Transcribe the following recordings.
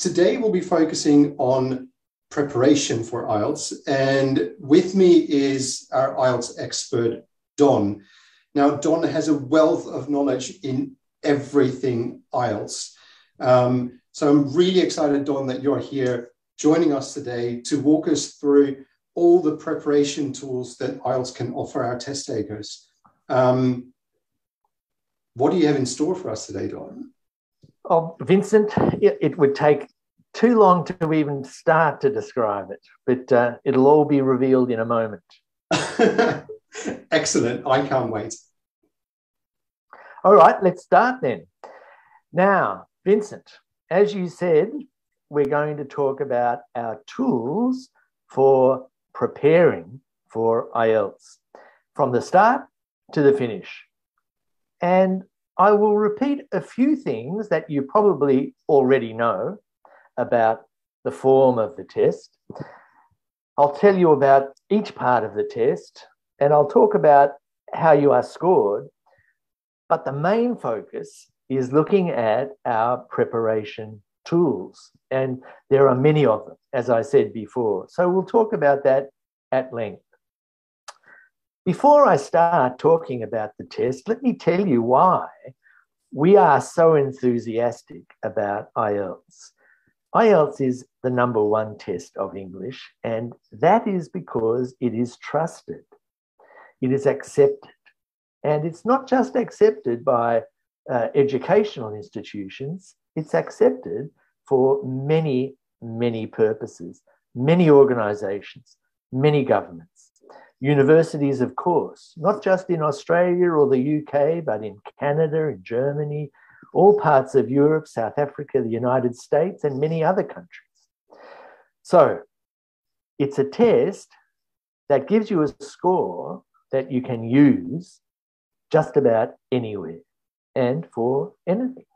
Today we'll be focusing on preparation for IELTS, and with me is our IELTS expert, Don. Now, Don has a wealth of knowledge in everything IELTS. So I'm really excited, Don, that you're here joining us today to walk us through all the preparation tools that IELTS can offer our test takers. What do you have in store for us today, Don? Oh, Vincent, it would take too long to even start to describe it, but it'll all be revealed in a moment. Excellent. I can't wait. All right, let's start then. Now, Vincent, as you said, we're going to talk about our tools for preparing for IELTS from the start to the finish. And I will repeat a few things that you probably already know about the form of the test. I'll tell you about each part of the test, and I'll talk about how you are scored. But the main focus is looking at our preparation tools. And there are many of them, as I said before. So we'll talk about that at length. Before I start talking about the test, let me tell you why we are so enthusiastic about IELTS. IELTS is the number one test of English, and that is because it is trusted. It is accepted. And it's not just accepted by educational institutions. It's accepted for many, many purposes, many organisations, many governments. Universities, of course, not just in Australia or the UK, but in Canada, in Germany, all parts of Europe, South Africa, the United States, and many other countries. So it's a test that gives you a score that you can use just about anywhere and for anything.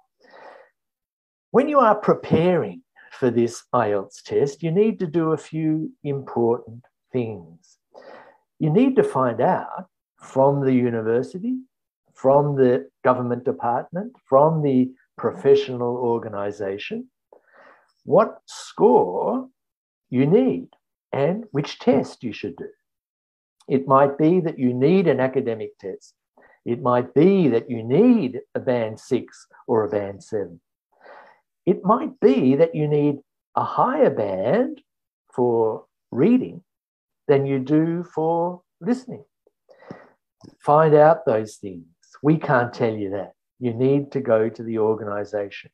When you are preparing for this IELTS test, you need to do a few important things. You need to find out from the university, from the government department, from the professional organisation, what score you need and which test you should do. It might be that you need an academic test. It might be that you need a band 6 or a band 7. It might be that you need a higher band for reading than you do for listening. Find out those things. We can't tell you that. You need to go to the organisation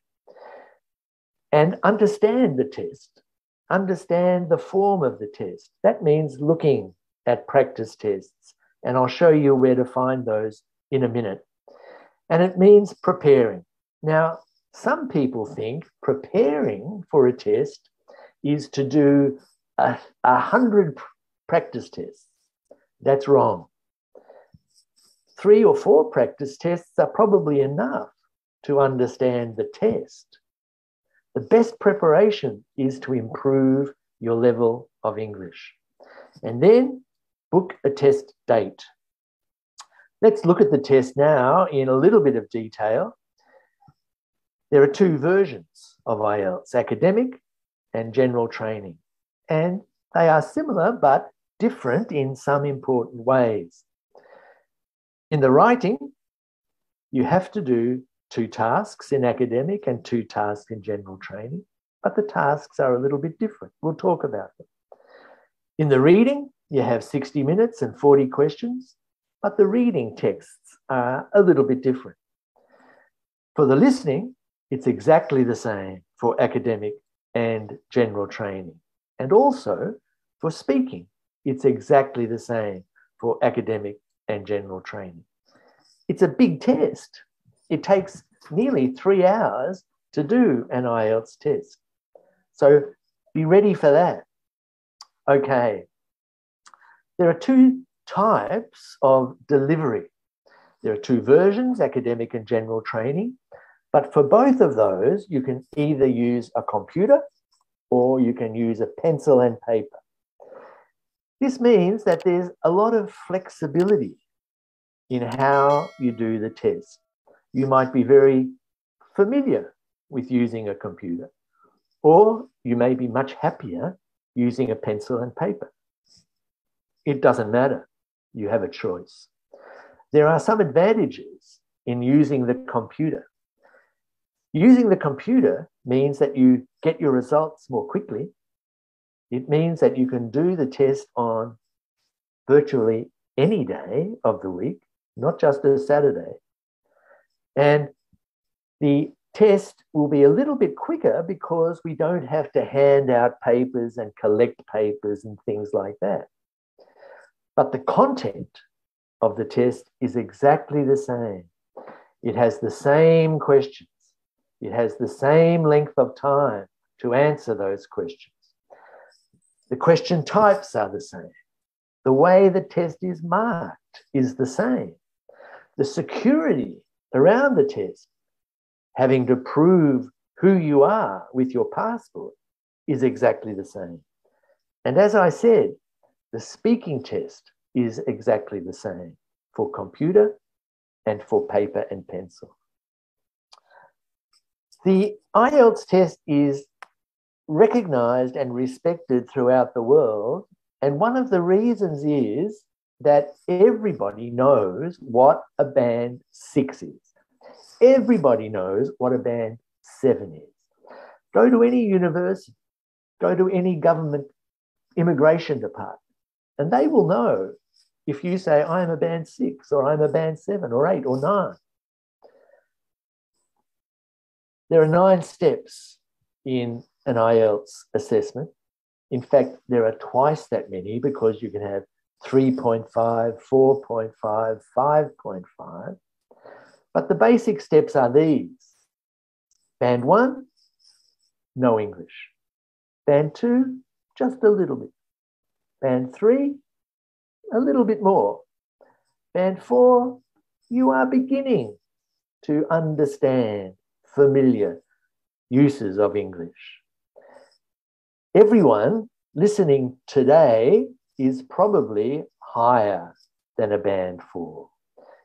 and understand the test, understand the form of the test. That means looking at practice tests, and I'll show you where to find those in a minute. And it means preparing. Now, some people think preparing for a test is to do 100 practice tests. That's wrong. 3 or 4 practice tests are probably enough to understand the test. The best preparation is to improve your level of English. And then book a test date. Let's look at the test now in a little bit of detail. There are 2 versions of IELTS, academic and general training. And they are similar but different in some important ways. In the writing, you have to do 2 tasks in academic and 2 tasks in general training, but the tasks are a little bit different. We'll talk about them. In the reading, you have 60 minutes and 40 questions, but the reading texts are a little bit different. For the listening, it's exactly the same for academic and general training. And also for speaking, it's exactly the same for academic and general training. It's a big test. It takes nearly 3 hours to do an IELTS test. So be ready for that. Okay. There are 2 types of delivery. There are 2 versions, academic and general training. But for both of those, you can either use a computer or you can use a pencil and paper. This means that there's a lot of flexibility in how you do the test. You might be very familiar with using a computer, Or you may be much happier using a pencil and paper. It doesn't matter. You have a choice. There are some advantages in using the computer. Using the computer means that you get your results more quickly. It means that you can do the test on virtually any day of the week, not just a Saturday. And the test will be a little bit quicker because we don't have to hand out papers and collect papers and things like that. But the content of the test is exactly the same. It has the same questions. It has the same length of time to answer those questions. The question types are the same. The way the test is marked is the same. The security around the test, having to prove who you are with your passport, is exactly the same. And as I said, the speaking test is exactly the same for computer and for paper and pencil. The IELTS test is recognized and respected throughout the world. And one of the reasons is that everybody knows what a band 6 is. Everybody knows what a band 7 is. Go to any university, go to any government immigration department, and they will know if you say, I'm a band 6, or I'm a band 7 or 8 or 9. There are 9 steps in an IELTS assessment. In fact, there are twice that many because you can have 3.5, 4.5, 5.5. But the basic steps are these. Band 1, no English. Band 2, just a little bit. Band 3, a little bit more. Band 4, you are beginning to understand familiar uses of English. Everyone listening today is probably higher than a band 4.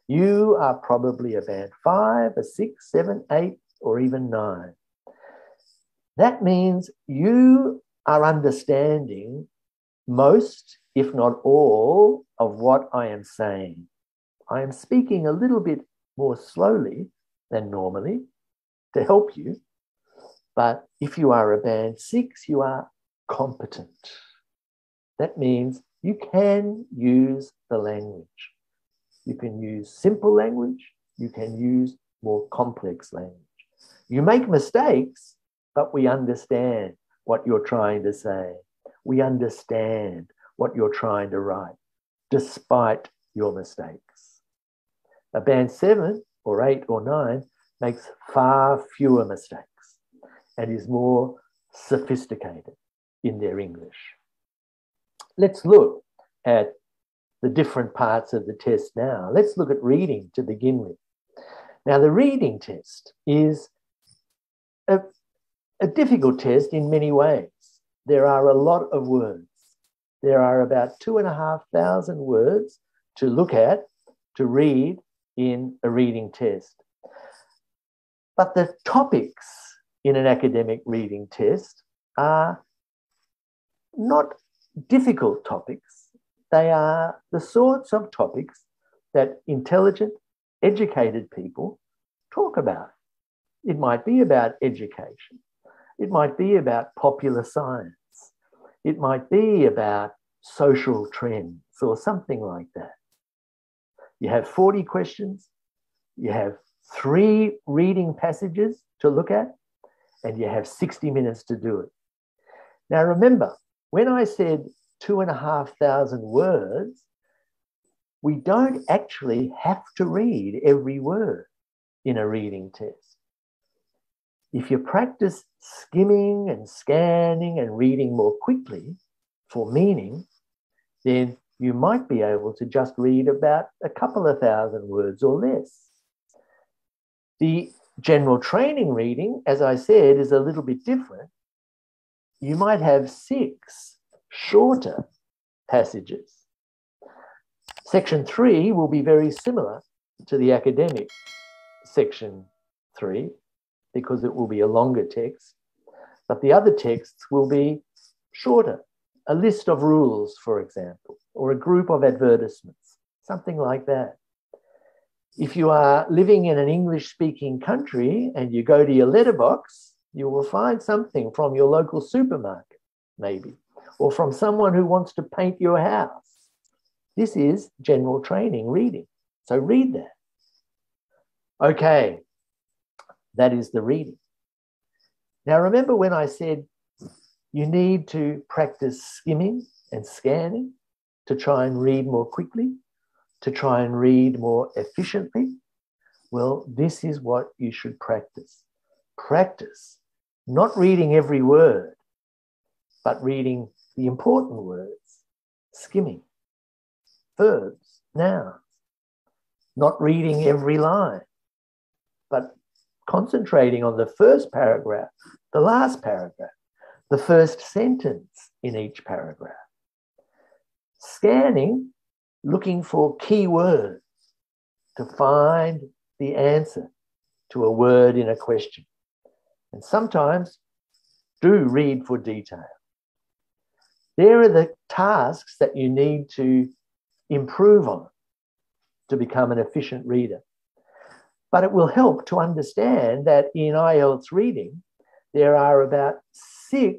You are probably a band 5, a 6, 7, 8, or even 9. That means you are understanding most, if not all, of what I am saying. I am speaking a little bit more slowly than normally to help you. But if you are a band 6, you are competent. That means you can use the language. You can use simple language. You can use more complex language. You make mistakes, but we understand what you're trying to say. We understand what you're trying to write, despite your mistakes. A band 7 or 8 or 9 makes far fewer mistakes and is more sophisticated in their English. Let's look at the different parts of the test now. Let's look at reading to begin with. Now, the reading test is a difficult test in many ways. There are a lot of words. There are about 2,500 words to look at, to read in a reading test. But the topics in an academic reading test are not difficult topics. They are the sorts of topics that intelligent, educated people talk about. It might be about education. It might be about popular science. It might be about social trends or something like that. You have 40 questions. You have 3 reading passages to look at, and you have 60 minutes to do it. Now, remember, when I said 2,500 words, we don't actually have to read every word in a reading test. If you practice skimming and scanning and reading more quickly for meaning, then you might be able to just read about a couple of thousand words or less. The general training reading, as I said, is a little bit different. You might have 6 shorter passages. Section 3 will be very similar to the academic section 3 because it will be a longer text. But the other texts will be shorter, a list of rules, for example, or a group of advertisements, something like that. If you are living in an English-speaking country and you go to your letterbox, you will find something from your local supermarket, maybe, or from someone who wants to paint your house. This is general training reading. So read that. Okay, that is the reading. Now, remember when I said you need to practice skimming and scanning to try and read more quickly, to try and read more efficiently? Well, this is what you should practice. Practice not reading every word, but reading the important words, skimming, verbs, nouns, not reading every line, but concentrating on the first paragraph, the last paragraph, the first sentence in each paragraph. Scanning, looking for key words to find the answer to a word in a question. And sometimes do read for detail. There are the tasks that you need to improve on to become an efficient reader. But it will help to understand that in IELTS reading, there are about 5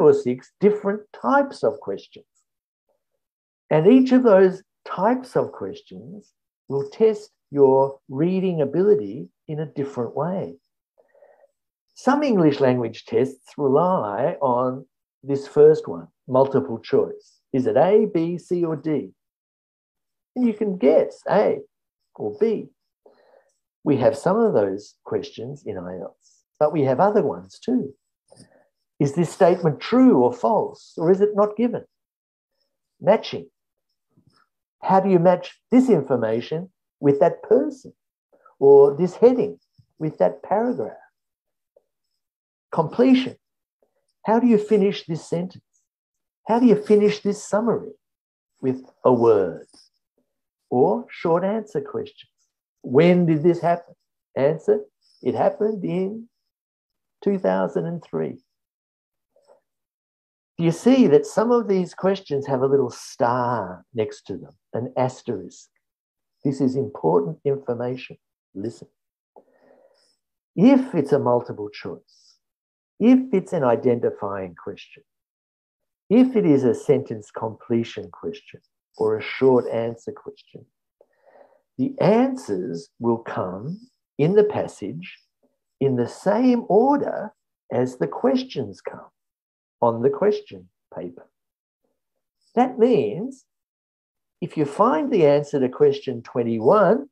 or 6 different types of questions. And each of those types of questions will test your reading ability in a different way. Some English language tests rely on this first one, multiple choice. Is it A, B, C, or D? And you can guess A or B. We have some of those questions in IELTS, but we have other ones too. Is this statement true or false, or is it not given? Matching. How do you match this information with that person, or this heading with that paragraph? Completion. How do you finish this sentence? How do you finish this summary with a word? Or short answer questions. When did this happen? Answer, it happened in 2003. You see that some of these questions have a little star next to them, an asterisk. This is important information. Listen. If it's a multiple choice, if it's an identifying question, if it is a sentence completion question or a short answer question, the answers will come in the passage in the same order as the questions come on the question paper. That means if you find the answer to question 21,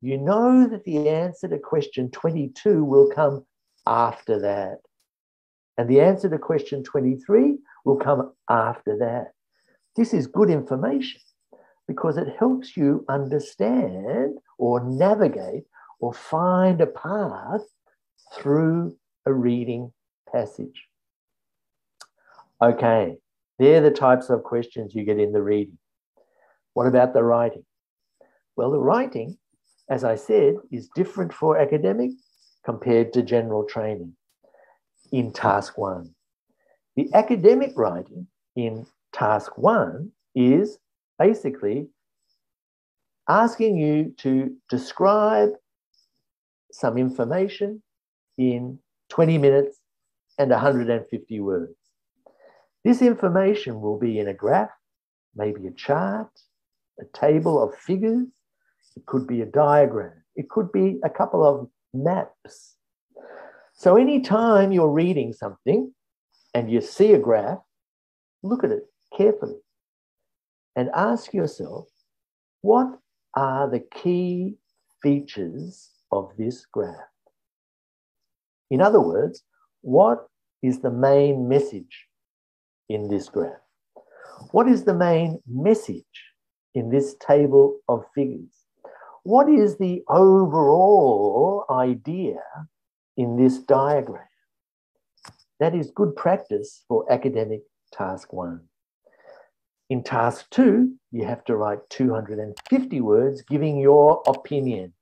you know that the answer to question 22 will come after that. And the answer to question 23 will come after that. This is good information because it helps you understand or navigate or find a path through a reading passage. Okay, they're the types of questions you get in the reading. What about the writing? Well, the writing, as I said, is different for academic compared to general training in task one. The academic writing in task one is basically asking you to describe some information in 20 minutes and 150 words. This information will be in a graph, maybe a chart, a table of figures. It could be a diagram. It could be a couple of maps. So anytime you're reading something and you see a graph, look at it carefully and ask yourself, what are the key features of this graph? In other words, what is the main message in this graph? What is the main message in this table of figures? What is the overall idea in this diagram? That is good practice for academic task one. In task two, you have to write 250 words giving your opinion.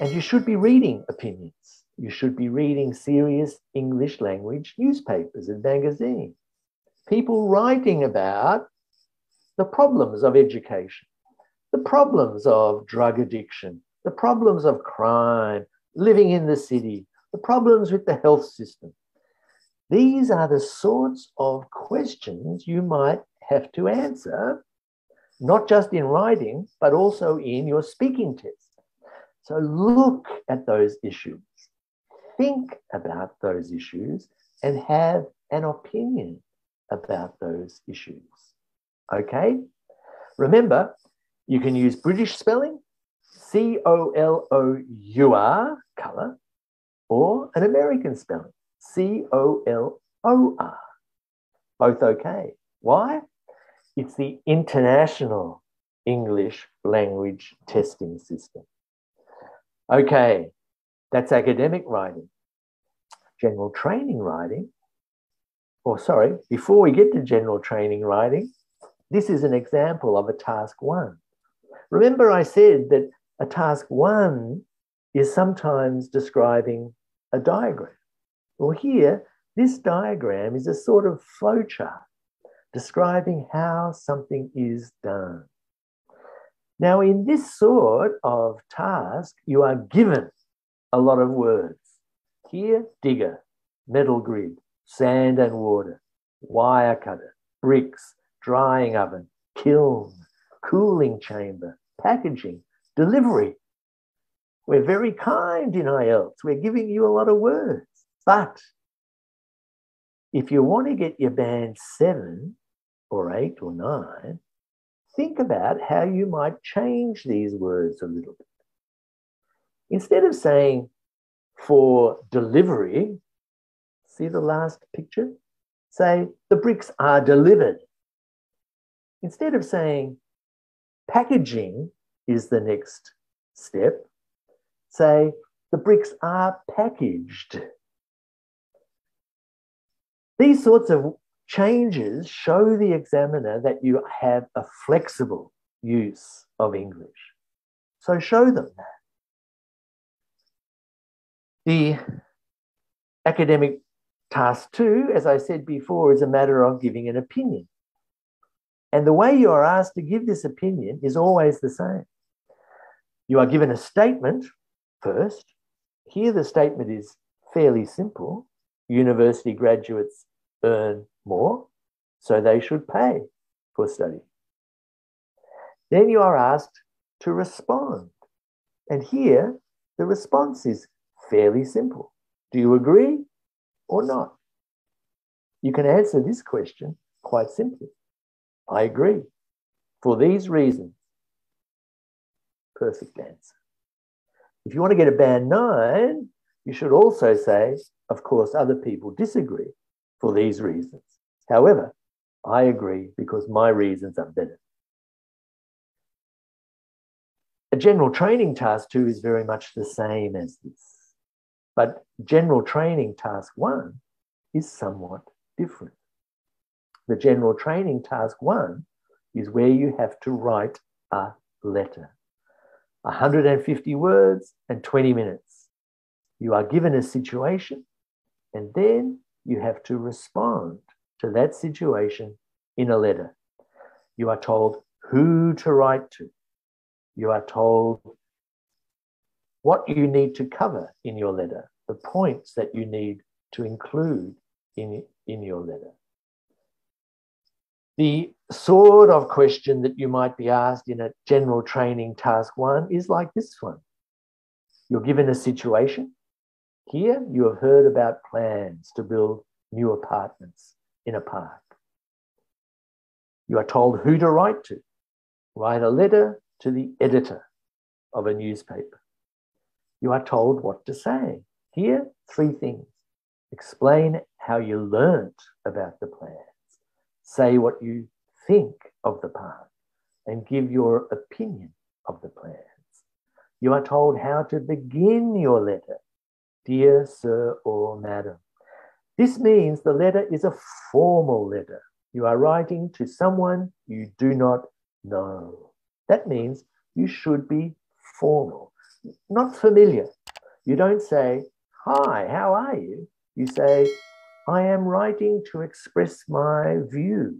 And you should be reading opinions. You should be reading serious English language newspapers and magazines. People writing about the problems of education, the problems of drug addiction, the problems of crime, living in the city, the problems with the health system. These are the sorts of questions you might have to answer, not just in writing, but also in your speaking test. So look at those issues, think about those issues, and have an opinion about those issues, okay? Remember, you can use British spelling, C-O-L-O-U-R, colour, or an American spelling, C-O-L-O-R, both okay. Why? It's the International English Language Testing System. Okay, that's academic writing. General training writing, before we get to general training writing, this is an example of a task one. Remember I said that a task one is sometimes describing a diagram. Well, here, this diagram is a sort of flowchart describing how something is done. Now, in this sort of task, you are given a lot of words. Here, digger, metal grid, sand and water, wire cutter, bricks, drying oven, kiln, cooling chamber, packaging, delivery. We're very kind in IELTS. We're giving you a lot of words. But if you want to get your band 7 or 8 or 9, think about how you might change these words a little bit. Instead of saying for delivery, see the last picture? Say the bricks are delivered. Instead of saying packaging is the next step, say the bricks are packaged. These sorts of changes show the examiner that you have a flexible use of English. So show them that. The academic task two, as I said before, is a matter of giving an opinion. And the way you are asked to give this opinion is always the same. You are given a statement first. Here the statement is fairly simple. University graduates earn more, so they should pay for study. Then you are asked to respond. And here, the response is fairly simple. Do you agree or not? You can answer this question quite simply. I agree. For these reasons. Perfect answer. If you want to get a band 9, you should also say, of course, other people disagree for these reasons. However, I agree because my reasons are better. A general training task 2 is very much the same as this, but general training task 1 is somewhat different. The general training task 1 is where you have to write a letter, 150 words and 20 minutes. You are given a situation and then you have to respond to that situation in a letter. You are told who to write to. You are told what you need to cover in your letter, the points that you need to include in your letter. The sort of question that you might be asked in a general training task 1 is like this one. You're given a situation. Here, you have heard about plans to build new apartments in a park. You are told who to write to. Write a letter to the editor of a newspaper. You are told what to say. Here, 3 things. Explain how you learnt about the plans. Say what you think of the park and give your opinion of the plans. You are told how to begin your letter. Dear sir or madam. This means the letter is a formal letter. You are writing to someone you do not know. That means you should be formal, not familiar. You don't say, hi, how are you? You say, I am writing to express my view.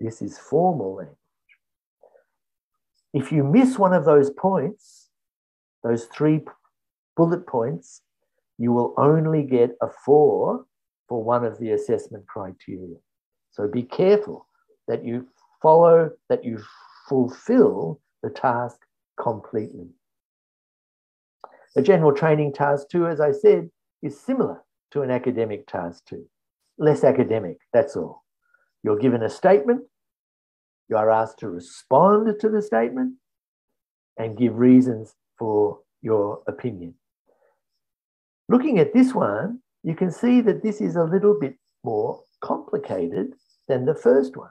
This is formal language. If you miss one of those points, those three bullet points, you will only get a 4 for one of the assessment criteria. So be careful that you follow, that you fulfill the task completely. The general training task 2, as I said, is similar to an academic task 2. Less academic, that's all. You're given a statement, you are asked to respond to the statement and give reasons for your opinion. Looking at this one, you can see that this is a little bit more complicated than the first one,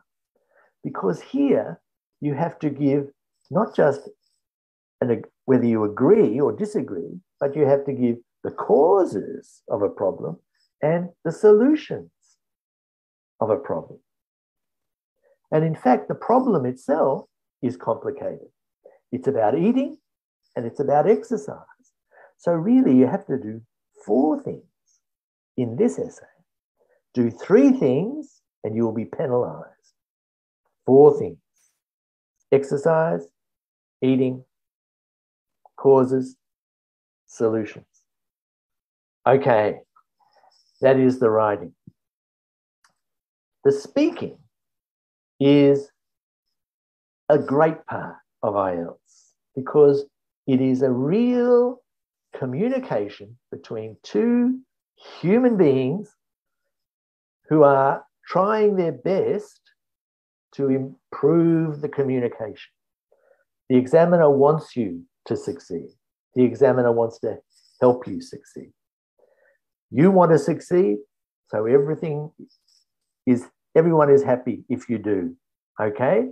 because here you have to give not just whether you agree or disagree, but you have to give the causes of a problem and the solutions of a problem. And in fact, the problem itself is complicated. It's about eating and it's about exercise. So really you have to do 4 things in this essay. Do 3 things and you will be penalized. 4 things: exercise, eating, causes, solutions. Okay, that is the writing. The speaking is a great part of IELTS because it is a real communication between 2 human beings who are trying their best to improve the communication. The examiner wants you to succeed. The examiner wants to help you succeed. You want to succeed, so everyone is happy if you do, okay?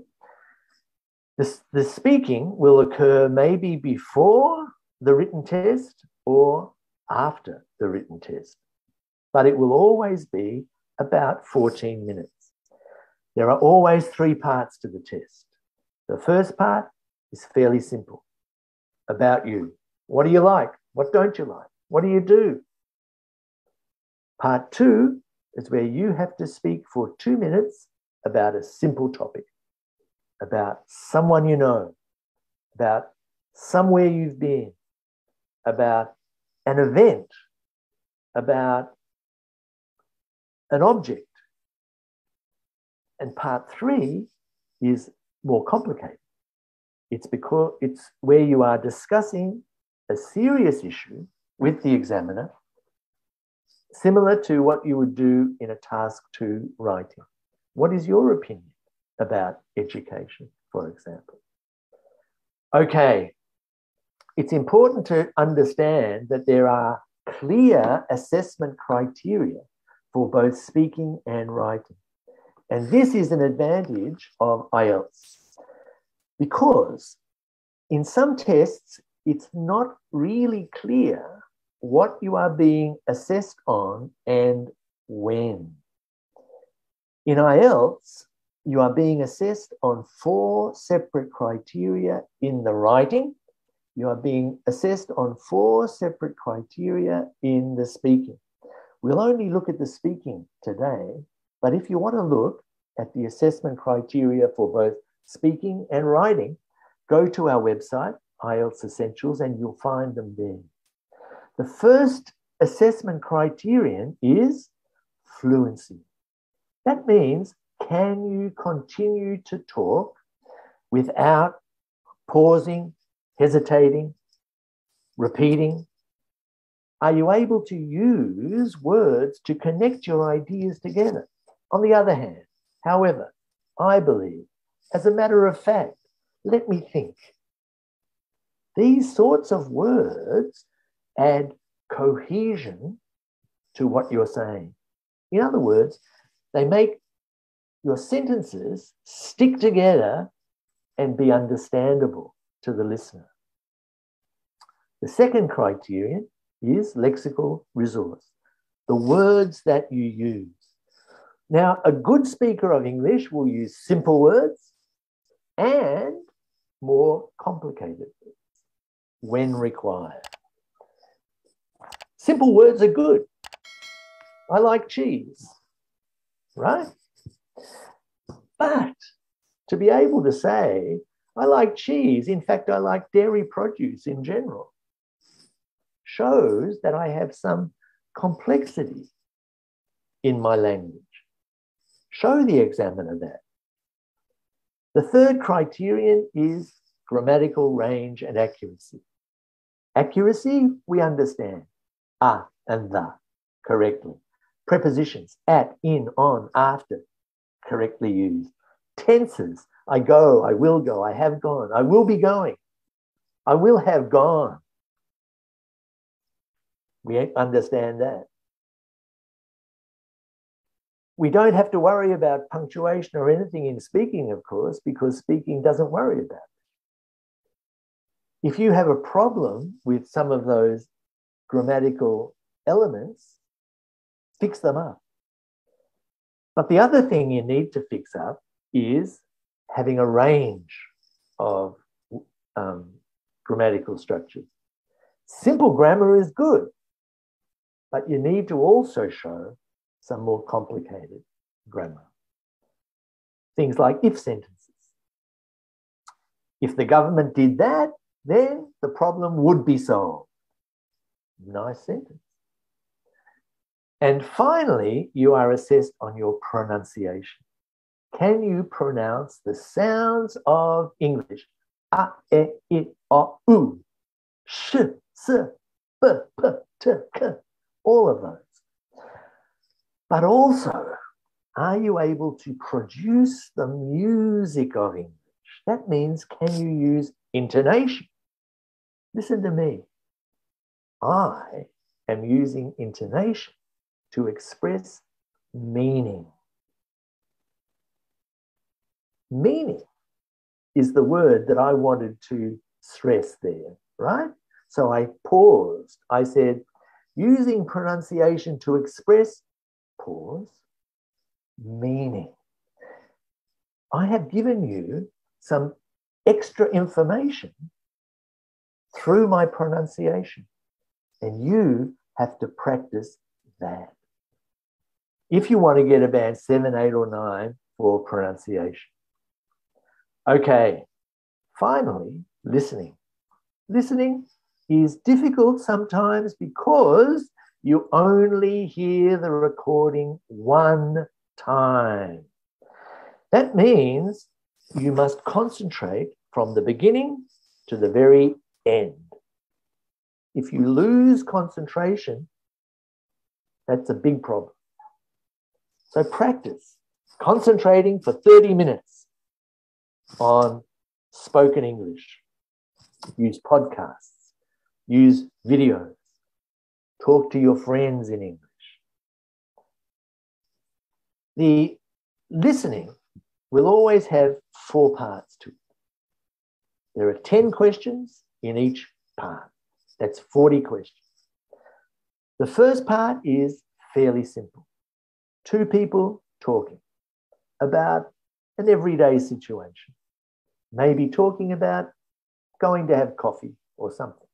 The speaking will occur maybe before the written test or after the written test, but it will always be about 14 minutes. There are always 3 parts to the test. The first part is fairly simple, about you. What do you like? What don't you like? What do you do? Part 2 is where you have to speak for 2 minutes about a simple topic, about someone you know, about somewhere you've been, about an event, about an object. And part 3 is more complicated. It's because it's where you are discussing a serious issue with the examiner, similar to what you would do in a task 2 writing. What is your opinion about education, for example? Okay, it's important to understand that there are clear assessment criteria for both speaking and writing. And this is an advantage of IELTS because in some tests, it's not really clear what you are being assessed on and when. In IELTS, you are being assessed on 4 separate criteria in the writing. You are being assessed on 4 separate criteria in the speaking. We'll only look at the speaking today, but if you want to look at the assessment criteria for both speaking and writing, go to our website, IELTS Essentials, and you'll find them there. The first assessment criterion is fluency. That means, can you continue to talk without pausing, hesitating, repeating? Are you able to use words to connect your ideas together? On the other hand, however, I believe, as a matter of fact, let me think. These sorts of words add cohesion to what you're saying. In other words, they make your sentences stick together and be understandable to the listener. The second criterion is lexical resource, the words that you use. Now, a good speaker of English will use simple words and more complicated words when required. Simple words are good. I like cheese, right? But to be able to say, I like cheese, in fact, I like dairy produce in general, shows that I have some complexity in my language. Show the examiner that. The third criterion is grammatical range and accuracy. Accuracy, we understand, and the, correctly. Prepositions, at, in, on, after, correctly used. Tenses, I go, I will go, I have gone, I will be going, I will have gone. We understand that. We don't have to worry about punctuation or anything in speaking, of course, because speaking doesn't worry about it. If you have a problem with some of those grammatical elements, fix them up. But the other thing you need to fix up is having a range of grammatical structures. Simple grammar is good, but you need to also show some more complicated grammar. Things like if sentences. If the government did that, then the problem would be solved. Nice sentence. And finally, you are assessed on your pronunciation. Can you pronounce the sounds of English? A, E, I, O, U, Sh, S, B, P, T, K, all of those. But also, are you able to produce the music of English? That means, can you use intonation? Listen to me. I am using intonation to express meaning. Meaning is the word that I wanted to stress there, right? So I paused. I said, using pronunciation to express, pause, meaning. I have given you some extra information through my pronunciation, and you have to practice that. If you want to get a band 7, 8, or 9 for pronunciation. Okay, finally, listening. Listening is difficult sometimes because you only hear the recording one time. That means you must concentrate from the beginning to the very end. If you lose concentration, that's a big problem. So practice concentrating for 30 minutes on spoken English. Use podcasts, use videos, talk to your friends in English. The listening will always have 4 parts to it. There are 10 questions in each part. That's 40 questions. The first part is fairly simple. 2 people talking about an everyday situation. Maybe talking about going to have coffee or something.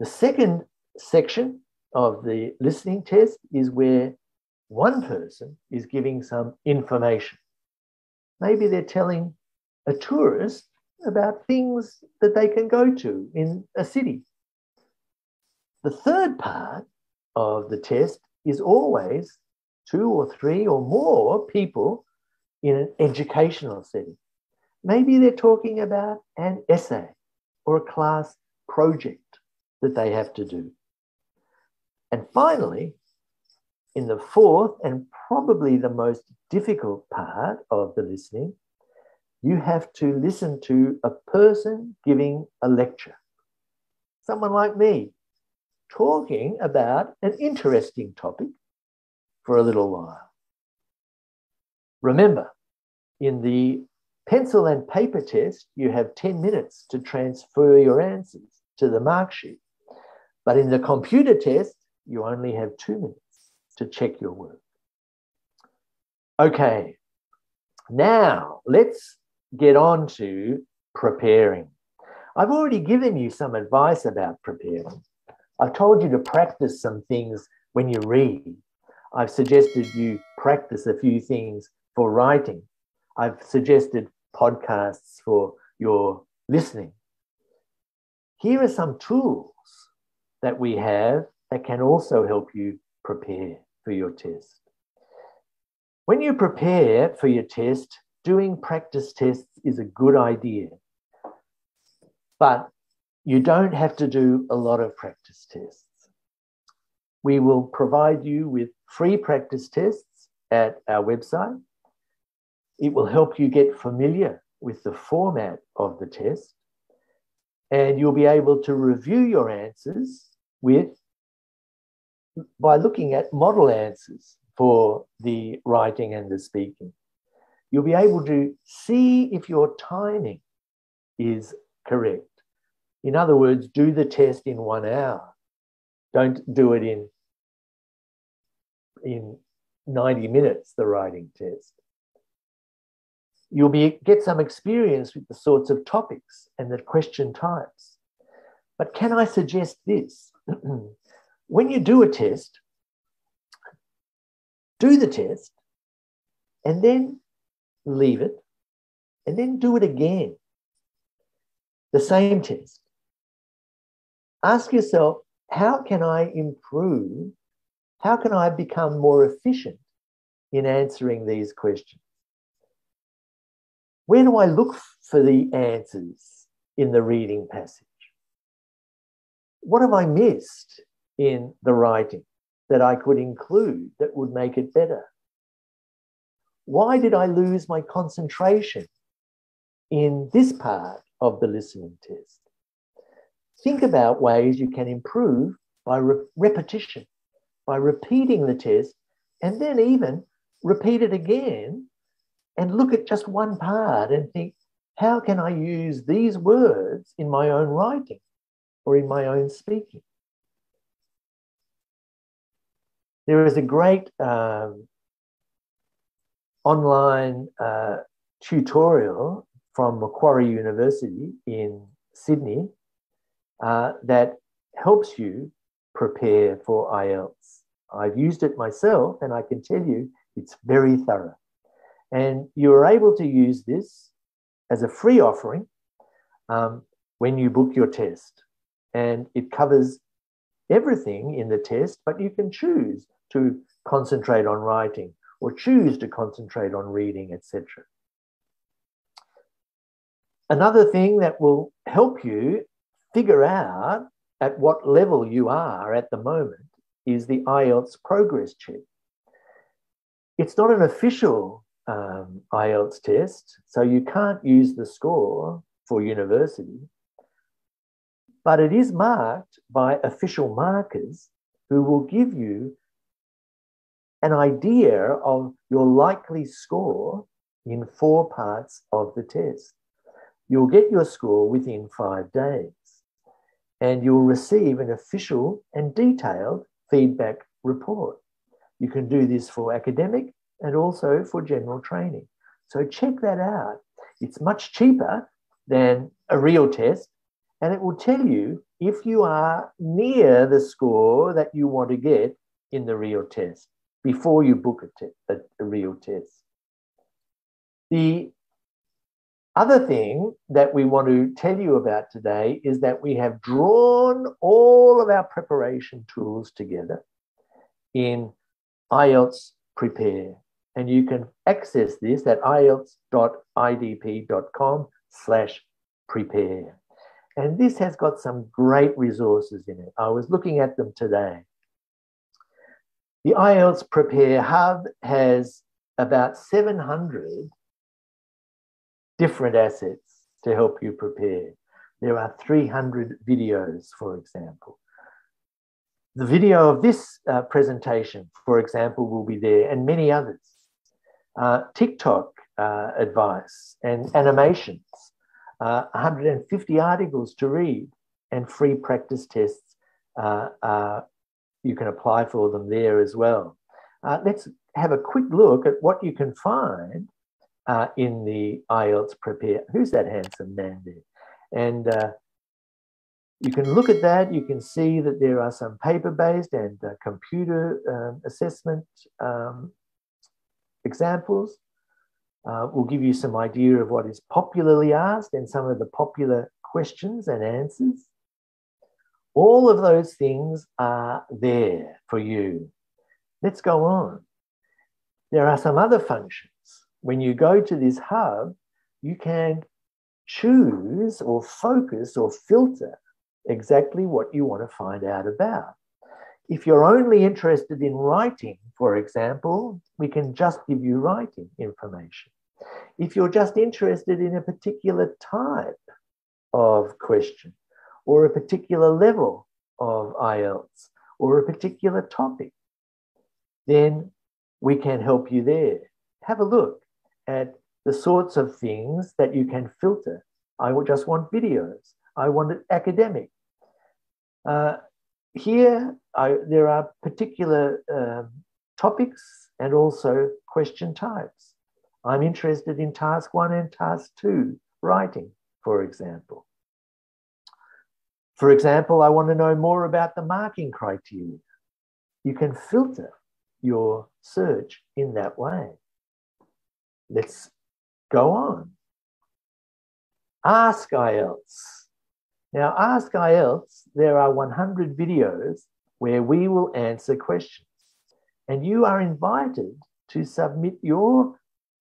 The second section of the listening test is where one person is giving some information. Maybe they're telling a tourist about things that they can go to in a city. The third part of the test is always 2 or 3 or more people in an educational setting. Maybe they're talking about an essay or a class project that they have to do. And finally, in the fourth and probably the most difficult part of the listening, you have to listen to a person giving a lecture. Someone like me, talking about an interesting topic for a little while. Remember, in the pencil and paper test, you have 10 minutes to transfer your answers to the mark sheet. But in the computer test, you only have 2 minutes to check your work. Okay, now let's get on to preparing. I've already given you some advice about preparing. I've told you to practice some things when you read. I've suggested you practice a few things for writing. I've suggested podcasts for your listening. Here are some tools that we have that can also help you prepare for your test. When you prepare for your test, doing practice tests is a good idea, but you don't have to do a lot of practice tests. We will provide you with free practice tests at our website. It will help you get familiar with the format of the test, and you'll be able to review your answers by looking at model answers for the writing and the speaking. You'll be able to see if your timing is correct. In other words, do the test in 1 hour. Don't do it in 90 minutes, the writing test. You'll get some experience with the sorts of topics and the question types. But can I suggest this? When you do a test, do the test and then leave it and then do it again, the same test. Ask yourself, how can I improve? How can I become more efficient in answering these questions? Where do I look for the answers in the reading passage? What have I missed in the writing that I could include that would make it better? Why did I lose my concentration in this part of the listening test? Think about ways you can improve by repetition, by repeating the test, and then even repeat it again and look at just one part and think, how can I use these words in my own writing or in my own speaking? There is a great online tutorial from Macquarie University in Sydney that helps you prepare for IELTS. I've used it myself, and I can tell you it's very thorough. And you're able to use this as a free offering when you book your test. And it covers everything in the test, but you can choose to concentrate on writing or choose to concentrate on reading, etc. Another thing that will help you figure out at what level you are at the moment is the IELTS progress check. It's not an official IELTS test, so you can't use the score for university, but it is marked by official markers who will give you an idea of your likely score in 4 parts of the test. You'll get your score within 5 days, and you'll receive an official and detailed feedback report. You can do this for academic and also for general training. So check that out. It's much cheaper than a real test, and it will tell you if you are near the score that you want to get in the real test before you book a real test. The other thing that we want to tell you about today is that we have drawn all of our preparation tools together in IELTS Prepare. And you can access this at ielts.idp.com/prepare. And this has got some great resources in it. I was looking at them today. The IELTS Prepare Hub has about 700 different assets to help you prepare. There are 300 videos, for example. The video of this presentation, for example, will be there, and many others. TikTok advice and animations, 150 articles to read, and free practice tests. You can apply for them there as well. Let's have a quick look at what you can find in the IELTS Prepare. Who's that handsome man there? And You can look at that. You can see that there are some paper-based and computer assessment examples. We'll give you some idea of what is popularly asked and some of the popular questions and answers. All of those things are there for you. Let's go on. There are some other functions. When you go to this hub, you can choose or focus or filter exactly what you want to find out about. If you're only interested in writing, for example, we can just give you writing information. If you're just interested in a particular type of question or a particular level of IELTS or a particular topic, then we can help you there. Have a look at the sorts of things that you can filter. I just want videos. I want it academic. Here there are particular topics and also question types. I'm interested in task 1 and task 2, writing, for example. For example, I want to know more about the marking criteria. You can filter your search in that way. Let's go on. Ask IELTS. Now, Ask IELTS, there are 100 videos where we will answer questions. And you are invited to submit your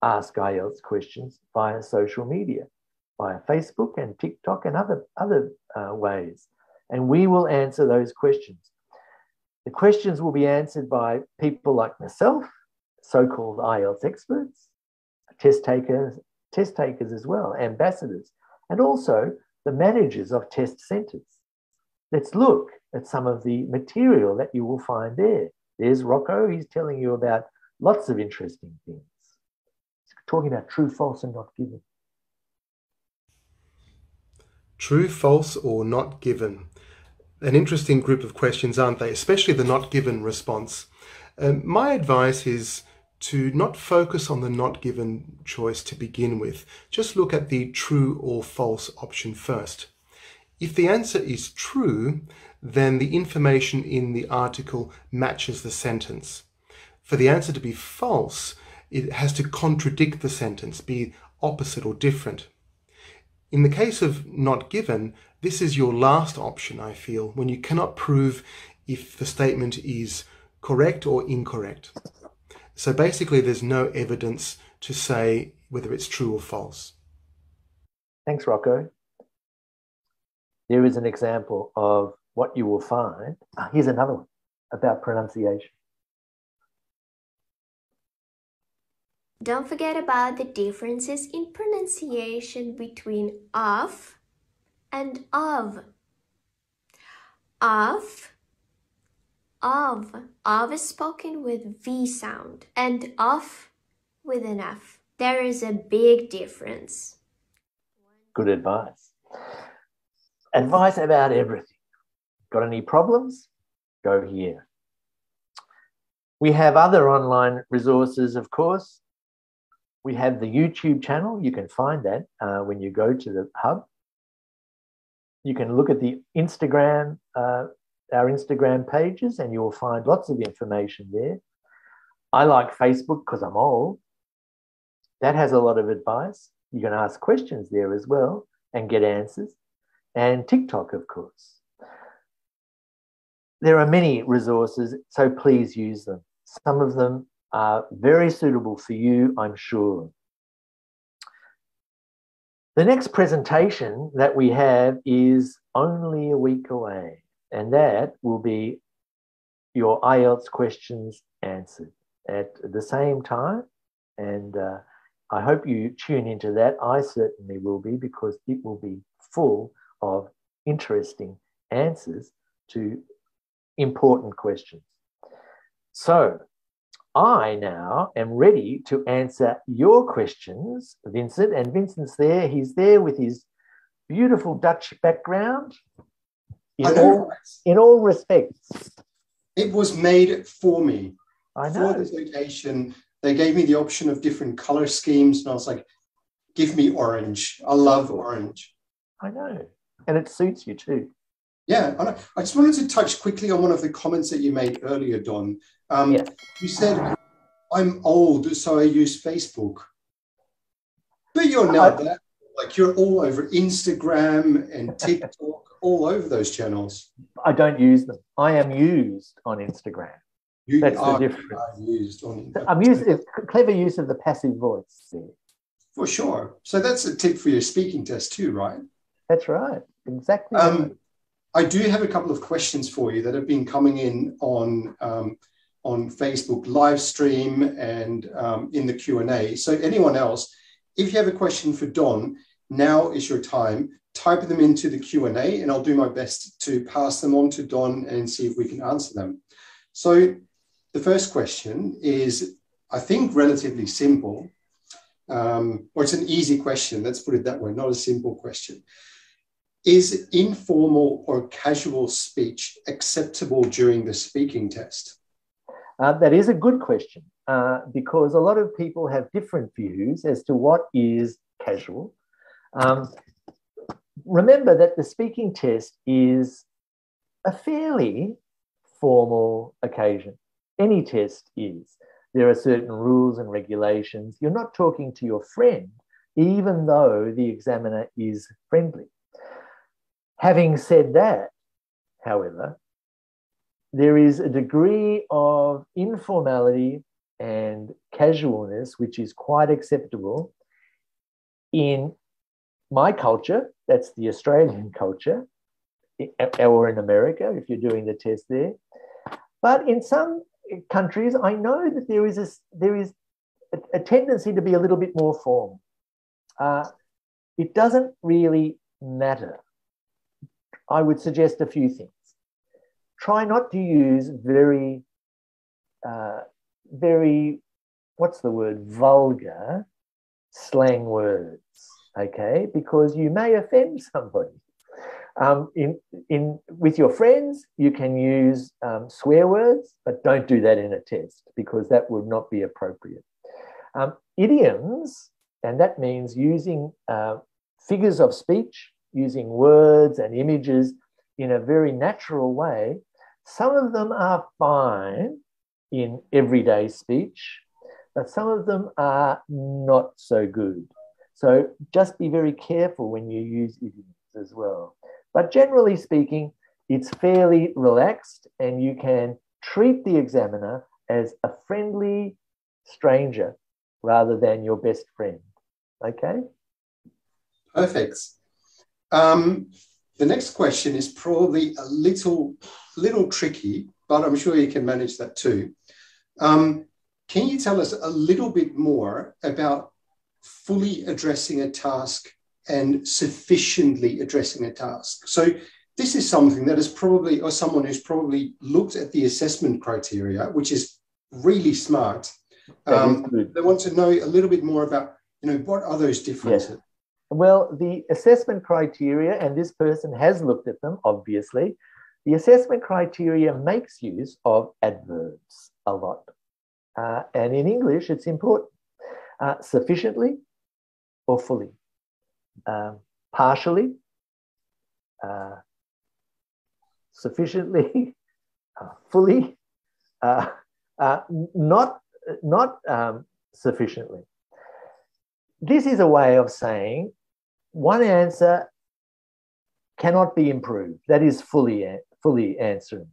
Ask IELTS questions via social media, via Facebook and TikTok and other ways. And we will answer those questions. The questions will be answered by people like myself, so-called IELTS experts, test takers as well, ambassadors, and also the managers of test centres. Let's look at some of the material that you will find there. There's Rocco. He's telling you about lots of interesting things. He's talking about true, false, and not given. True, false, or not given. An interesting group of questions, aren't they? Especially the not given response. My advice is to not focus on the not given choice to begin with. Just look at the true or false option first. If the answer is true, then the information in the article matches the sentence. For the answer to be false, it has to contradict the sentence, be opposite or different. In the case of not given, this is your last option, I feel, when you cannot prove if the statement is correct or incorrect. So basically, there's no evidence to say whether it's true or false. Thanks, Rocco. Here is an example of what you will find. Here's another one about pronunciation. Don't forget about the differences in pronunciation between of and of. Of. Of is spoken with V sound and off with an F. There is a big difference. Good advice. Advice about everything. Got any problems? Go here. We have other online resources, of course. We have the YouTube channel. You can find that when you go to the hub. You can look at the Instagram our Instagram pages, and you'll find lots of information there. I like Facebook because I'm old. That has a lot of advice. You can ask questions there as well and get answers. And TikTok, of course. There are many resources, so please use them. Some of them are very suitable for you, I'm sure. The next presentation that we have is only a week away. And that will be your IELTS questions answered at the same time. And I hope you tune into that. I certainly will be, because it will be full of interesting answers to important questions. So I now am ready to answer your questions, Vincent. And Vincent's there. He's there with his beautiful Dutch background. In all respects. It was made for me. I know. For this location, they gave me the option of different color schemes, and I was like, give me orange. I love orange. I know. And it suits you too. Yeah, I just wanted to touch quickly on one of the comments that you made earlier, Don. Yes. You said, I'm old, so I use Facebook. But you're now that, like you're all over Instagram and TikTok, all over those channels. I don't use them. I am used on Instagram. You That's are the difference. Used on Instagram. I'm used, clever use of the passive voice. For sure. So that's a tip for your speaking test too, right? That's right. Exactly. Right. I do have a couple of questions for you that have been coming in on Facebook live stream and in the Q&A. So anyone else, if you have a question for Don, now is your time. Type them into the Q&A and I'll do my best to pass them on to Don and see if we can answer them. So the first question is, I think, relatively simple. Or it's an easy question. Let's put it that way, not a simple question. Is informal or casual speech acceptable during the speaking test? That is a good question because a lot of people have different views as to what is casual. Remember that the speaking test is a fairly formal occasion. Any test is. There are certain rules and regulations. You're not talking to your friend, even though the examiner is friendly. Having said that, however, there is a degree of informality and casualness which is quite acceptable. In my culture, that's the Australian culture, or in America, if you're doing the test there. But in some countries, I know that there is a tendency to be a little bit more formal. It doesn't really matter. I would suggest a few things. Try not to use very, what's the word, vulgar slang words, okay? Because you may offend somebody. With your friends, you can use swear words, but don't do that in a test because that would not be appropriate. Idioms, and that means using figures of speech, using words and images in a very natural way. Some of them are fine in everyday speech, but some of them are not so good. So just be very careful when you use idioms as well. But generally speaking, it's fairly relaxed and you can treat the examiner as a friendly stranger rather than your best friend, okay? Perfect. The next question is probably a little tricky, but I'm sure you can manage that too. Can you tell us a little bit more about fully addressing a task and sufficiently addressing a task? So this is something that is probably, or someone who's probably looked at the assessment criteria, which is really smart. They want to know a little bit more about, you know, what are those differences? Yes. Well, the assessment criteria, and this person has looked at them, obviously, the assessment criteria makes use of adverbs a lot. And in English, it's important. Sufficiently or fully, partially, sufficiently, fully, not sufficiently. This is a way of saying one answer cannot be improved. That is fully answering.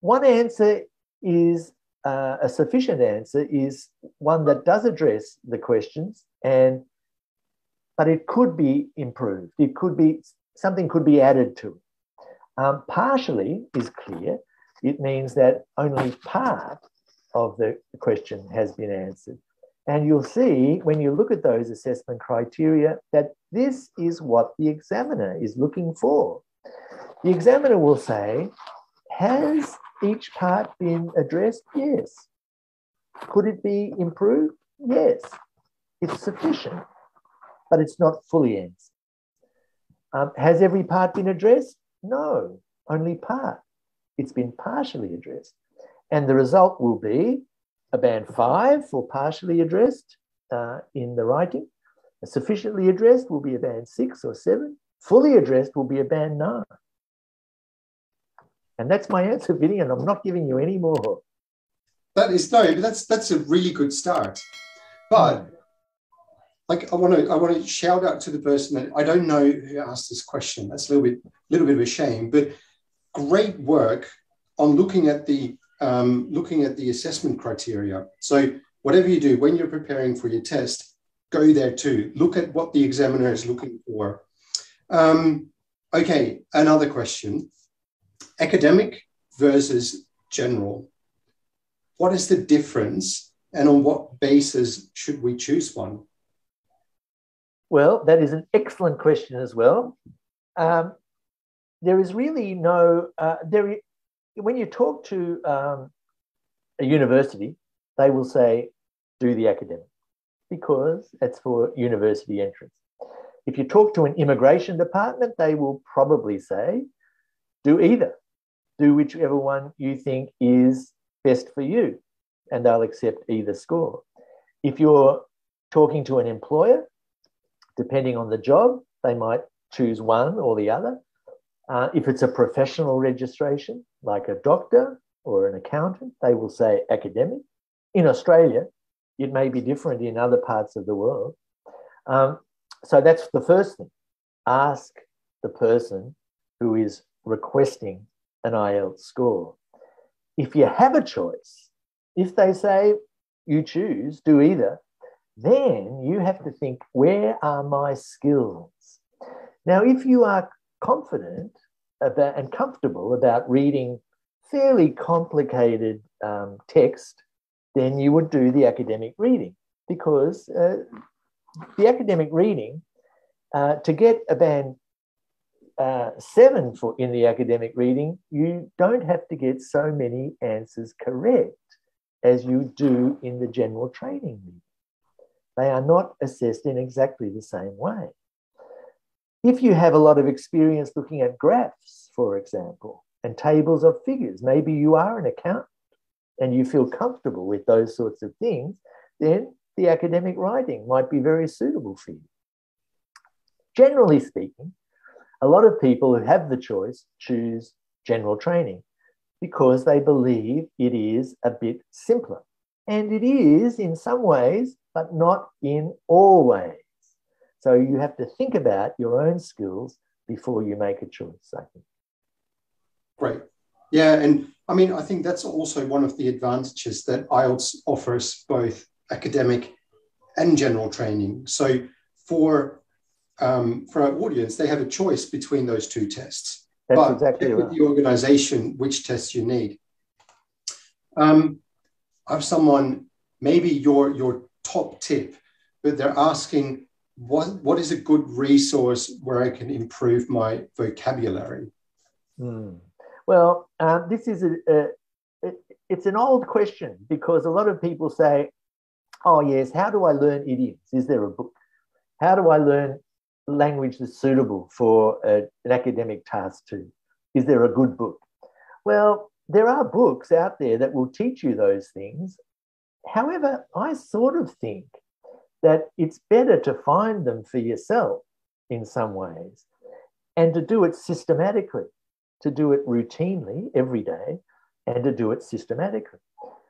One answer is a sufficient answer is one that does address the questions, but it could be improved. It could be something could be added to it. Partially is clear. It means that only part of the question has been answered. And you'll see when you look at those assessment criteria that this is what the examiner is looking for. The examiner will say, has each part been addressed? Yes. Could it be improved? Yes. It's sufficient, but it's not fully answered. Has every part been addressed? No, only part. It's been partially addressed. And the result will be a band 5 for partially addressed in the writing. Sufficiently addressed will be a band 6 or 7. Fully addressed will be a band 9. And that's my answer, Vinny, and I'm not giving you any more. That is, no, but that's a really good start. But like, I want to shout out to the person that I don't know who asked this question. That's a little bit of a shame, but great work on looking at the assessment criteria. So whatever you do when you're preparing for your test, go there too. Look at what the examiner is looking for. Okay, another question. Academic versus general. What is the difference and on what basis should we choose one? Well, that is an excellent question as well. There is really no... when you talk to a university, they will say, do the academic, because that's for university entrance. If you talk to an immigration department, they will probably say, do either. Do whichever one you think is best for you, and they'll accept either score. If you're talking to an employer, depending on the job, they might choose one or the other. If it's a professional registration, like a doctor or an accountant, they will say academic. In Australia, it may be different in other parts of the world. So that's the first thing. Ask the person who is requesting an IELTS score. If you have a choice, if they say you choose, do either, then you have to think, where are my skills? Now, if you are confident about and comfortable about reading fairly complicated text, then you would do the academic reading, because the academic reading, to get a band 7 in the academic reading, you don't have to get so many answers correct as you do in the general training reading. They are not assessed in exactly the same way. If you have a lot of experience looking at graphs, for example, and tables of figures, maybe you are an accountant and you feel comfortable with those sorts of things, then the academic writing might be very suitable for you. Generally speaking, a lot of people who have the choice choose general training because they believe it is a bit simpler. And it is in some ways, but not in all ways. So you have to think about your own skills before you make a choice, I think. Great. Yeah, and I mean, I think that's also one of the advantages that IELTS offers, both academic and general training. So for our audience, they have a choice between those two tests. That's but exactly right. With the organisation, which tests you need. I have someone, maybe your top tip, but they're asking, what is a good resource where I can improve my vocabulary? Well, this is it's an old question, because a lot of people say, oh, yes, how do I learn idioms? Is there a book? How do I learn language that's suitable for an academic task too? Is there a good book? Well, there are books out there that will teach you those things. However, I sort of think that it's better to find them for yourself in some ways, and to do it systematically, to do it routinely every day, and to do it systematically.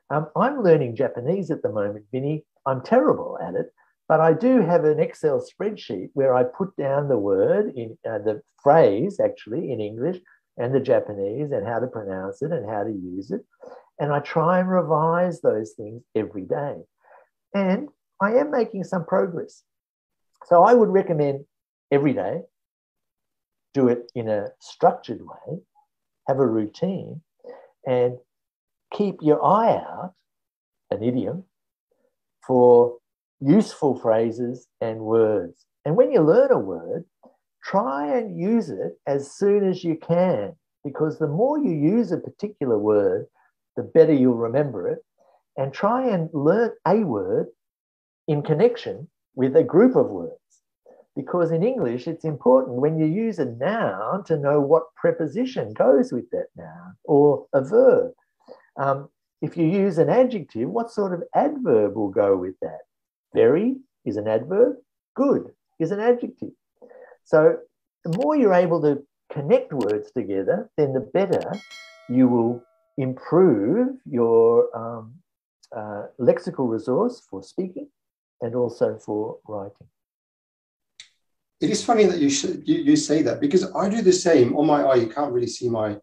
I'm learning Japanese at the moment, Vinny. I'm terrible at it, but I do have an Excel spreadsheet where I put down the word, the phrase actually in English and the Japanese, and how to pronounce it and how to use it. And I try and revise those things every day. And I am making some progress. So I would recommend every day, do it in a structured way, have a routine, and keep your eye out, an idiom, for useful phrases and words. And when you learn a word, try and use it as soon as you can, because the more you use a particular word, the better you'll remember it. And try and learn a word in connection with a group of words. Because in English, it's important when you use a noun to know what preposition goes with that noun, or a verb. If you use an adjective, what sort of adverb will go with that? Very is an adverb, good is an adjective. So the more you're able to connect words together, then the better you will improve your lexical resource for speaking and also for writing. It is funny that you say that, because I do the same on my you can't really see my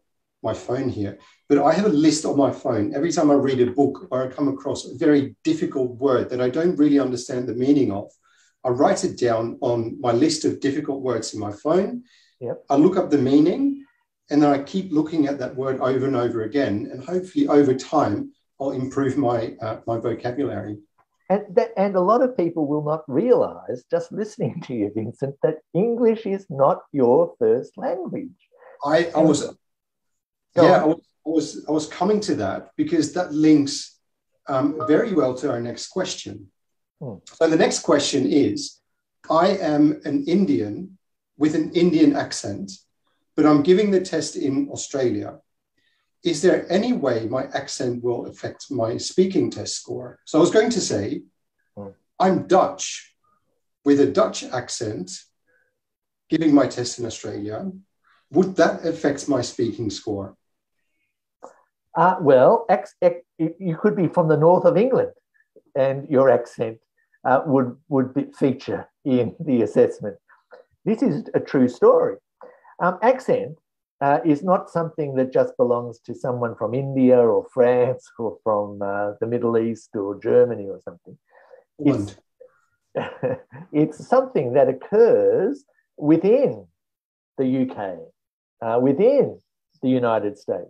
phone here, but I have a list on my phone. Every time I read a book or I come across a very difficult word that I don't really understand the meaning of, I write it down on my list of difficult words in my phone. Yep. I look up the meaning, and then I keep looking at that word over and over again, and hopefully over time I'll improve my vocabulary. And a lot of people will not realize, just listening to you, Vincent, that English is not your first language. I was coming to that, because that links very well to our next question. Hmm. So the next question is, I am an Indian with an Indian accent, but I'm giving the test in Australia. Is there any way my accent will affect my speaking test score? So I was going to say, I'm Dutch with a Dutch accent, giving my test in Australia. Would that affect my speaking score? Well, you could be from the north of England, and your accent would feature in the assessment. This is a true story. Accent is not something that just belongs to someone from India or France or from the Middle East or Germany or something. It's something that occurs within the UK, within the United States.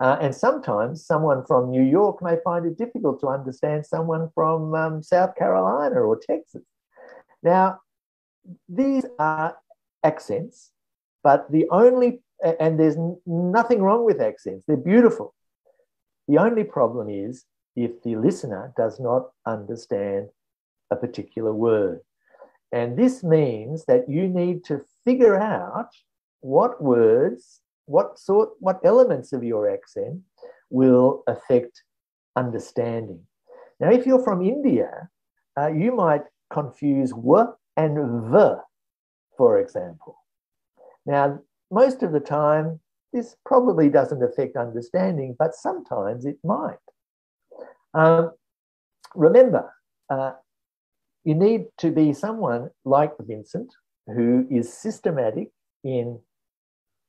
And sometimes someone from New York may find it difficult to understand someone from South Carolina or Texas. Now, these are accents, but the only, and there's nothing wrong with accents, they're beautiful. The only problem is if the listener does not understand a particular word. And this means that you need to figure out what words, what elements of your accent will affect understanding. Now, if you're from India, you might confuse w and v, for example. Now, most of the time, this probably doesn't affect understanding, but sometimes it might. Remember, you need to be someone like Vincent, who is systematic in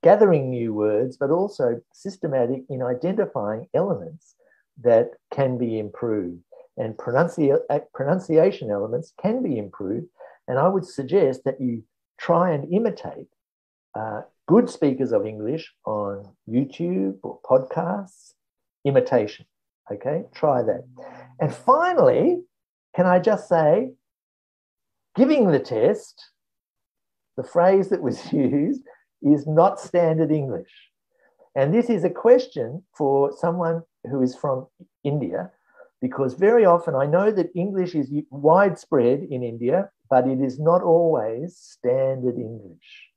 gathering new words, but also systematic in identifying elements that can be improved. And pronunciation elements can be improved. And I would suggest that you try and imitate good speakers of English on YouTube or podcasts. Imitation, okay? Try that. And finally, can I just say, giving the test, the phrase that was used is not standard English. And this is a question for someone who is from India, because very often I know that English is widespread in India, but it is not always standard English.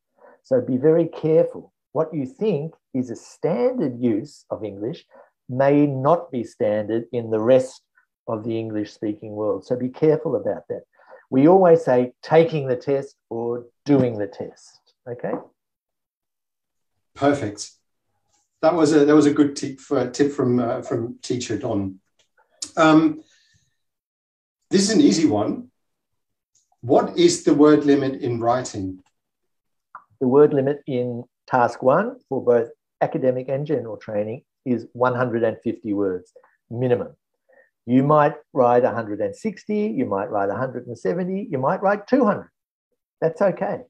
So be very careful. What you think is a standard use of English may not be standard in the rest of the English-speaking world. So be careful about that. We always say taking the test or doing the test, okay? Perfect. That was a good tip from teacher Don. This is an easy one. What is the word limit in writing? The word limit in task one for both academic and general training is 150 words minimum. You might write 160, you might write 170, you might write 200. That's okay.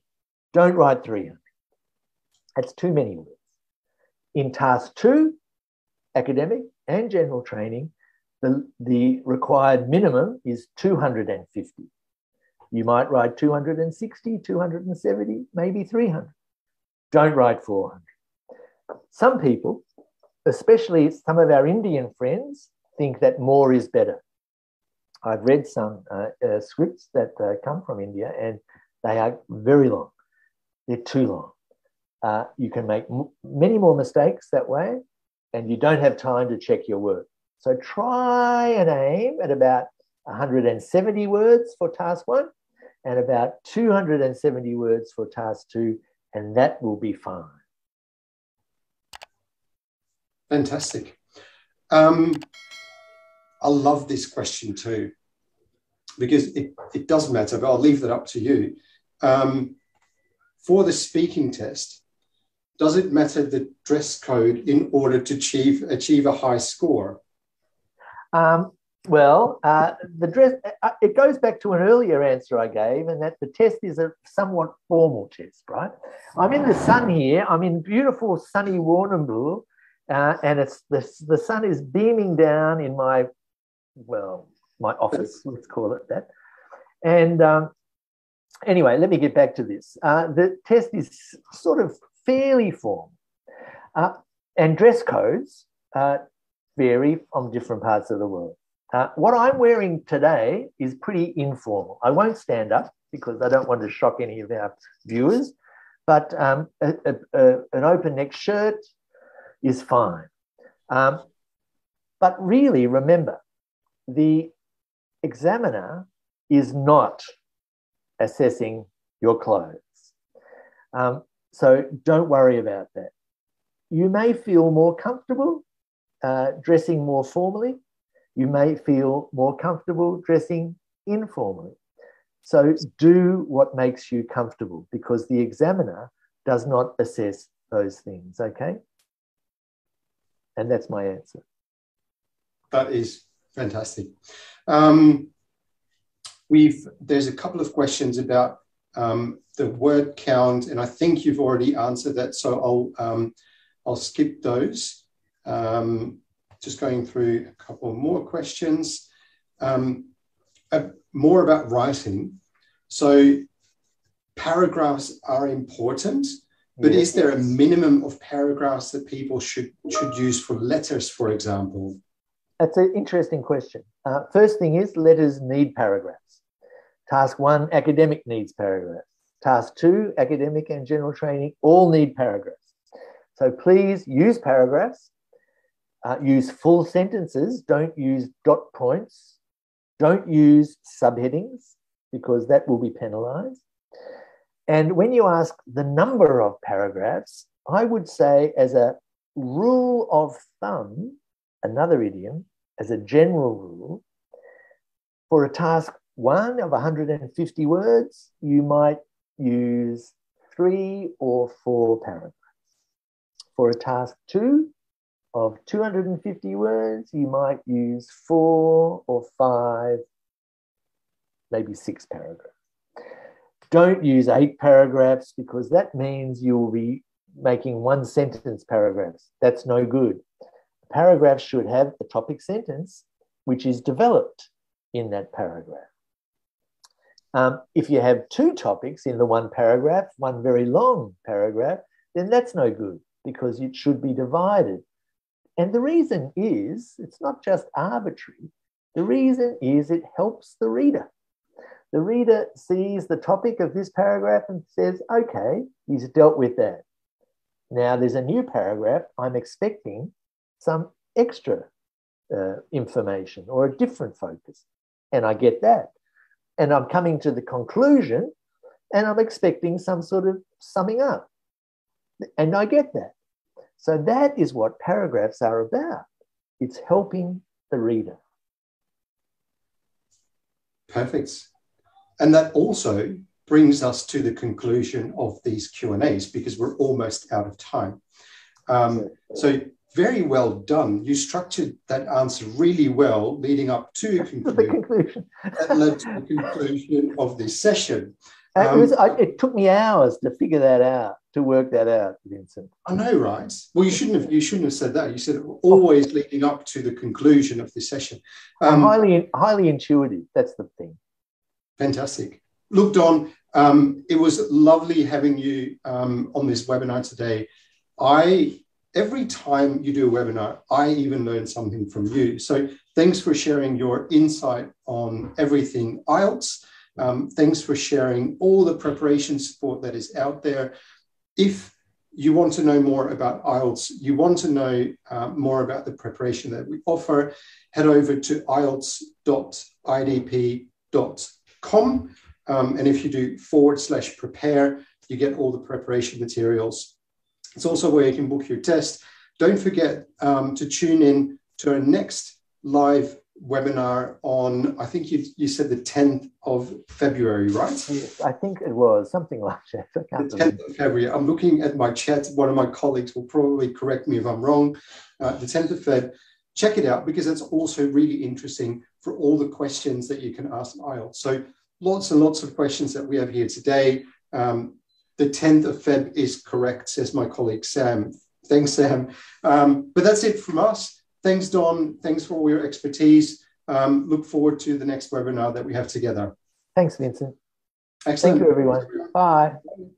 Don't write 300. That's too many words. In task two, academic and general training, the required minimum is 250. You might write 260, 270, maybe 300. Don't write 400. Some people, especially some of our Indian friends, think that more is better. I've read some scripts that come from India, and they are very long. They're too long. You can make many more mistakes that way, and you don't have time to check your work. So try and aim at about 170 words for task one and about 270 words for task two, and that will be fine. Fantastic. I love this question too, because it does matter, but I'll leave that up to you. For the speaking test, does it matter the dress code in order to achieve a high score? The dress, it goes back to an earlier answer I gave, and that the test is a somewhat formal test, right? I'm in the sun here. I'm in beautiful sunny Warrnambool, and the sun is beaming down in my office, let's call it that. And anyway, let me get back to this. The test is sort of fairly formal, and dress codes vary from different parts of the world. What I'm wearing today is pretty informal. I won't stand up because I don't want to shock any of our viewers, but an open-neck shirt is fine. But really, remember, the examiner is not assessing your clothes. So don't worry about that. You may feel more comfortable dressing more formally. You may feel more comfortable dressing informally. So do what makes you comfortable, because the examiner does not assess those things, okay? And that's my answer. That is fantastic. There's a couple of questions about the word count, and I think you've already answered that, so I'll skip those. Just going through a couple more questions. More about writing. So paragraphs are important, but yes. Is there a minimum of paragraphs that people should use for letters, for example? That's an interesting question. First thing is, letters need paragraphs. Task 1, academic, needs paragraphs. Task 2, academic and general training, all need paragraphs. So please use paragraphs, use full sentences, don't use dot points, don't use subheadings, because that will be penalised. And when you ask the number of paragraphs, I would say, as a rule of thumb, another idiom, as a general rule, for a task 1 of 150 words, you might use 3 or 4 paragraphs. For a task 2 of 250 words, you might use 4 or 5, maybe 6 paragraphs. Don't use 8 paragraphs, because that means you'll be making one sentence paragraphs. That's no good. Paragraphs should have the topic sentence, which is developed in that paragraph. If you have 2 topics in the one paragraph, one very long paragraph, then that's no good, because it should be divided. And the reason is, it's not just arbitrary, the reason is it helps the reader. The reader sees the topic of this paragraph and says, okay, he's dealt with that. Now there's a new paragraph, I'm expecting some extra information or a different focus, and I get that. And I'm coming to the conclusion, and I'm expecting some sort of summing up, and I get that. So that is what paragraphs are about. It's helping the reader. Perfect. And that also brings us to the conclusion of these Q&As, because we're almost out of time. So very well done. You structured that answer really well, leading up to the conclusion. That led to the conclusion of this session. It took me hours to figure that out, to work that out, Vincent. I know, right? Well, you shouldn't have said that. You said always leading up to the conclusion of this session. I'm highly intuitive. That's the thing. Fantastic. Look, Don, it was lovely having you on this webinar today. Every time you do a webinar, I even learn something from you. So thanks for sharing your insight on everything IELTS. Thanks for sharing all the preparation support that is out there. If you want to know more about IELTS, you want to know more about the preparation that we offer, head over to IELTS.idp.com. And if you do /prepare, you get all the preparation materials. It's also where you can book your test. Don't forget to tune in to our next live webinar on, I think you said the 10th of February, right? I think it was something like that. The 10th of February. I'm looking at my chat. One of my colleagues will probably correct me if I'm wrong. The 10th of Feb. Check it out, because that's also really interesting for all the questions that you can ask IELTS. So lots and lots of questions that we have here today. The 10th of Feb is correct, says my colleague Sam. Thanks, Sam. But that's it from us. Thanks, Don. Thanks for all your expertise. Look forward to the next webinar that we have together. Thanks, Vincent. Excellent. Thank you, everyone. Bye.